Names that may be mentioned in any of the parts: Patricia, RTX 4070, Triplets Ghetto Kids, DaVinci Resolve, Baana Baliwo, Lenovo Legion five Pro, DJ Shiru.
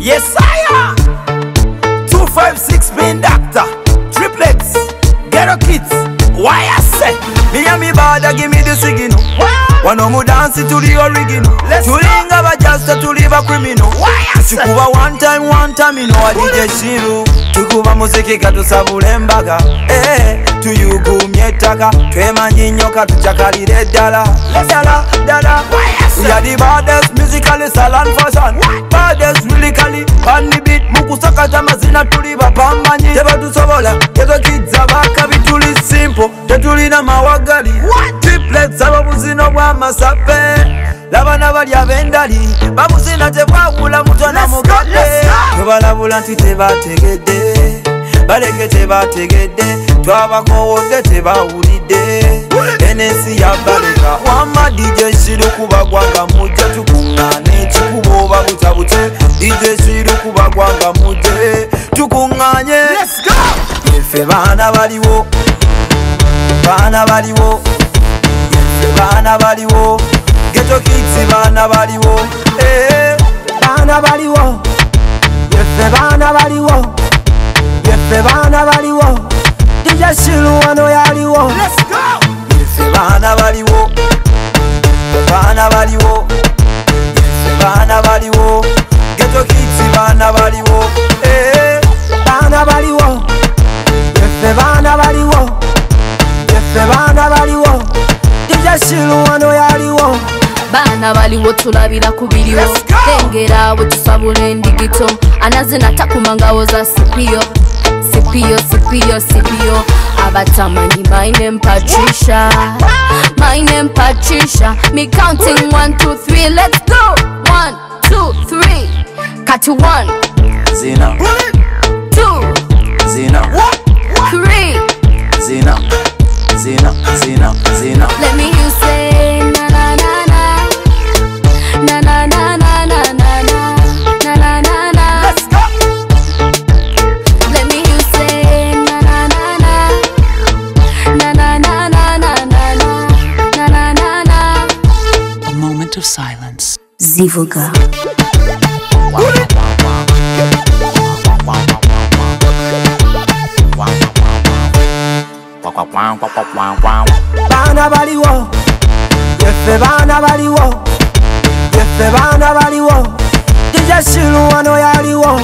Yes, I am 256 main doctor. Triplets Ghetto Kids. Why I say me and me brother give me the swigino. One of them dancing to the original. To linger a jester, to live a criminal. Why I say one time you know I DJ Shiru. Tukuba muziki katusabule mbaga. Eh, tuyugumye taka. Twemanyi nyoka tuchakalire dala. Dala. We are the baddest musically, salon fashion. Baddest lyrically, on the beat. Mukusaka tamazina tuliba pambani. Teba tusobola, Ghetto Kids abaka bituli simple. Tetulina mawagali. Triplets sababu zinowa masafe. Labana bali avendali babuzina tebwakula mutona mugate tebalabula nti tebategedde baleke tebategedde twabakowodde tebawulidde enensi yabaleka wama DJ Shiru kubagwanga mujje tukuŋŋaane kikuba oba butabute DJ Shiru kubagwanga mujje tukuŋŋaanye yeffe baana baliwo Ghetto Kids baana baliwo, eh baana baliwo, yeffe baana baliwo, DJ Shiru wano yaliwo, let's go, yeffe baana baliwo, Ghetto Kids baana baliwo, eh baana baliwo, yeffe baana baliwo, DJ Shiru wano yaliwo. Baana baliwo tulabira kubiriwo lengera abo tusabula endigito anazina takumangawo za Sipio abatamanyi my name Patricia me counting 1 2 3 let's go 1 2 3 kati 1 zina 2 zina 3 zina let me hear you say na na na. Silence. Zivuga. Baana baliwo. Yeffe baana baliwo. DJ Shiru wano yaliwo.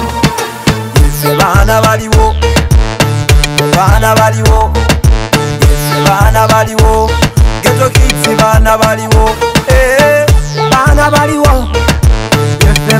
Yeffe baana baliwo. Ghetto Kids baana baliwo. Eh. Baana baliwo, yeffe